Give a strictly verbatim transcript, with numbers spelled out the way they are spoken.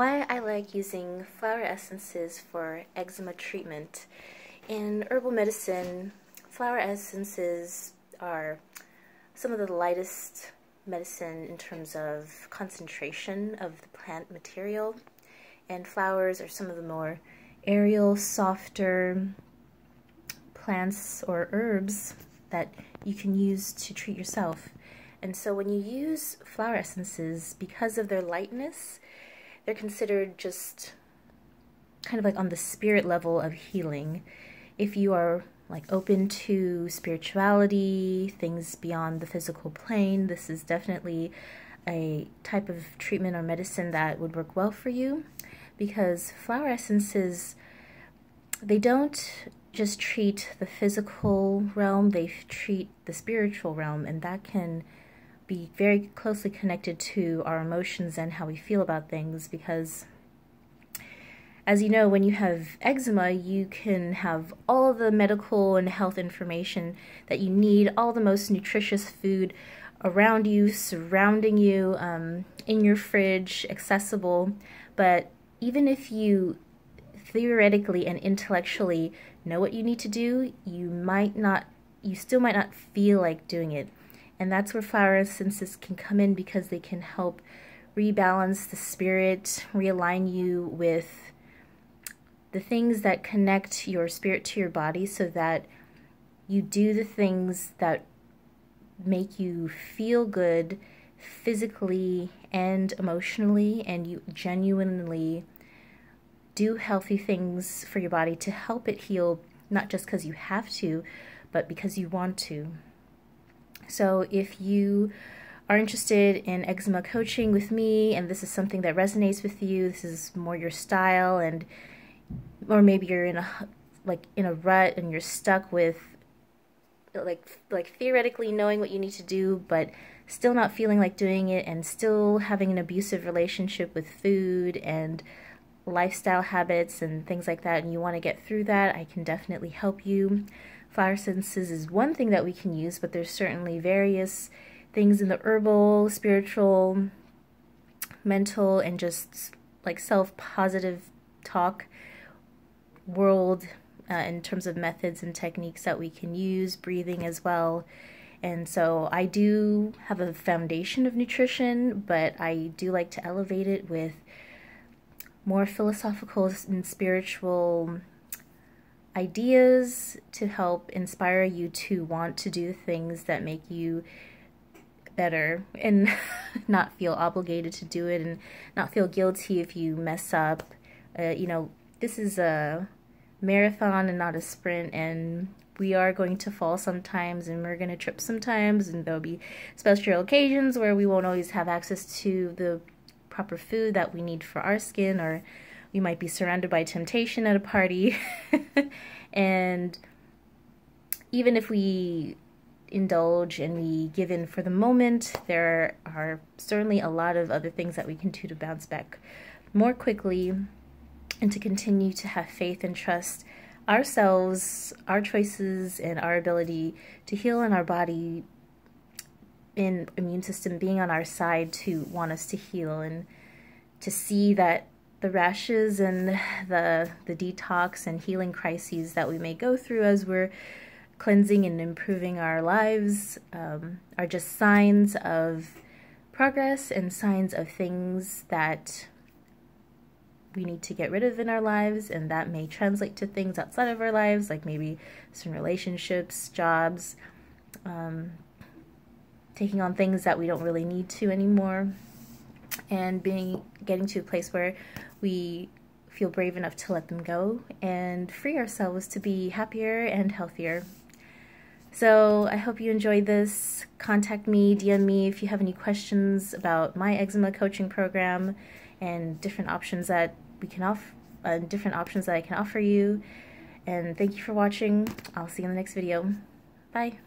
Why I like using flower essences for eczema treatment. In herbal medicine, flower essences are some of the lightest medicine in terms of concentration of the plant material, and flowers are some of the more aerial, softer plants or herbs that you can use to treat yourself. And so when you use flower essences, because of their lightness, they're considered just kind of like on the spirit level of healing. If you are like open to spirituality, things beyond the physical plane, this is definitely a type of treatment or medicine that would work well for you, because flower essences, they don't just treat the physical realm, they treat the spiritual realm, and that can be very closely connected to our emotions and how we feel about things. Because, as you know, when you have eczema, you can have all the medical and health information that you need, all the most nutritious food around you, surrounding you, um, in your fridge, accessible. But even if you theoretically and intellectually know what you need to do, you might not, you still might not feel like doing it. And that's where flower essences can come in, because they can help rebalance the spirit, realign you with the things that connect your spirit to your body, so that you do the things that make you feel good physically and emotionally, and you genuinely do healthy things for your body to help it heal, not just because you have to, but because you want to. So if you are interested in eczema coaching with me, and this is something that resonates with you, this is more your style, and or maybe you're in a like in a rut and you're stuck with like like theoretically knowing what you need to do but still not feeling like doing it, and still having an abusive relationship with food and lifestyle habits and things like that, and you want to get through that, I can definitely help you. Flower essences is one thing that we can use, but there's certainly various things in the herbal, spiritual, mental, and just like self-positive talk world uh, in terms of methods and techniques that we can use, breathing as well. And so I do have a foundation of nutrition, but I do like to elevate it with more philosophical and spiritual ideas to help inspire you to want to do things that make you better, and not feel obligated to do it, and not feel guilty if you mess up. Uh, you know, this is a marathon and not a sprint, and we are going to fall sometimes, and we're going to trip sometimes, and there'll be special occasions where we won't always have access to the proper food that we need for our skin, or you might be surrounded by temptation at a party. And even if we indulge and we give in for the moment, there are certainly a lot of other things that we can do to bounce back more quickly, and to continue to have faith and trust ourselves, our choices, and our ability to heal, in our body and immune system being on our side to want us to heal, and to see that the rashes and the the detox and healing crises that we may go through as we're cleansing and improving our lives um, are just signs of progress, and signs of things that we need to get rid of in our lives, and that may translate to things outside of our lives, like maybe some relationships, jobs, um, taking on things that we don't really need to anymore, and being getting to a place where we feel brave enough to let them go and free ourselves to be happier and healthier. So I hope you enjoyed this. Contact me, D M me if you have any questions about my eczema coaching program and different options that we can offer, uh, different options that I can offer you. And thank you for watching. I'll see you in the next video. Bye.